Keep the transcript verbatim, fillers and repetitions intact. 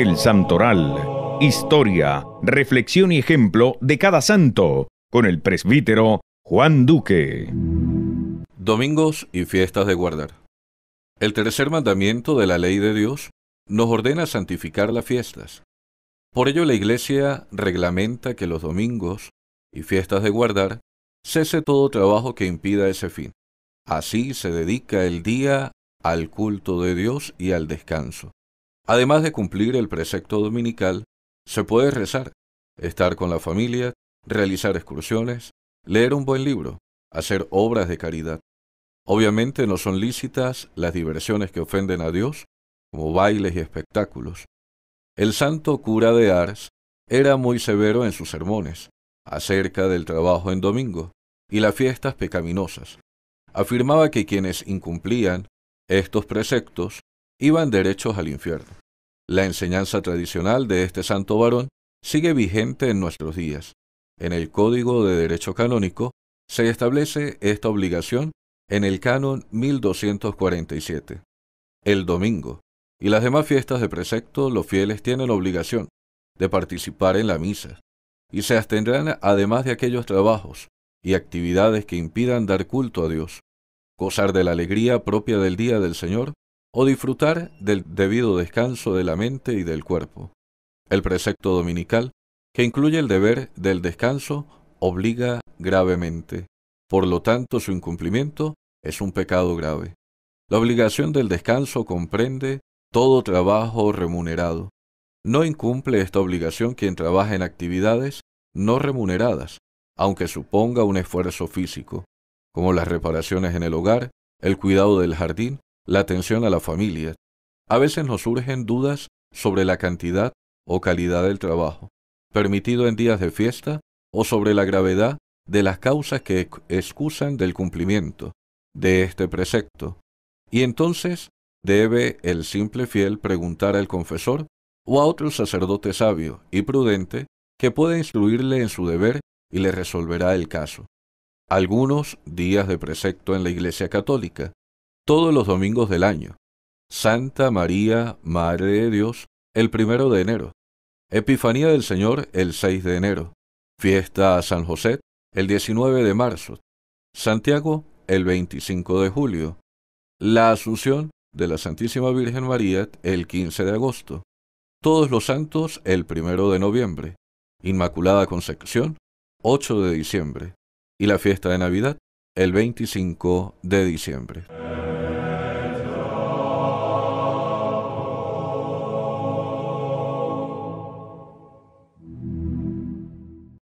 El Santoral. Historia, reflexión y ejemplo de cada santo, con el presbítero Juan Duque. Domingos y fiestas de guardar. El tercer mandamiento de la ley de Dios nos ordena santificar las fiestas. Por ello la Iglesia reglamenta que los domingos y fiestas de guardar cese todo trabajo que impida ese fin. Así se dedica el día al culto de Dios y al descanso. Además de cumplir el precepto dominical, se puede rezar, estar con la familia, realizar excursiones, leer un buen libro, hacer obras de caridad. Obviamente no son lícitas las diversiones que ofenden a Dios, como bailes y espectáculos. El santo cura de Ars era muy severo en sus sermones acerca del trabajo en domingo y las fiestas pecaminosas. Afirmaba que quienes incumplían estos preceptos iban derechos al infierno. La enseñanza tradicional de este santo varón sigue vigente en nuestros días. En el Código de Derecho Canónico se establece esta obligación en el Canon mil doscientos cuarenta y siete. El domingo y las demás fiestas de precepto, los fieles tienen obligación de participar en la misa y se abstendrán además de aquellos trabajos y actividades que impidan dar culto a Dios, gozar de la alegría propia del día del Señor o disfrutar del debido descanso de la mente y del cuerpo. El precepto dominical, que incluye el deber del descanso, obliga gravemente. Por lo tanto, su incumplimiento es un pecado grave. La obligación del descanso comprende todo trabajo remunerado. No incumple esta obligación quien trabaja en actividades no remuneradas, aunque suponga un esfuerzo físico, como las reparaciones en el hogar, el cuidado del jardín, la atención a la familia. A veces nos surgen dudas sobre la cantidad o calidad del trabajo permitido en días de fiesta o sobre la gravedad de las causas que excusan del cumplimiento de este precepto. Y entonces debe el simple fiel preguntar al confesor o a otro sacerdote sabio y prudente que pueda instruirle en su deber y le resolverá el caso. Algunos días de precepto en la Iglesia Católica. Todos los domingos del año. Santa María, Madre de Dios, el primero de enero. Epifanía del Señor, el seis de enero. Fiesta a San José, el diecinueve de marzo. Santiago, el veinticinco de julio. La Asunción de la Santísima Virgen María, el quince de agosto. Todos los santos, el primero de noviembre. Inmaculada Concepción, ocho de diciembre. Y la fiesta de Navidad, el veinticinco de diciembre.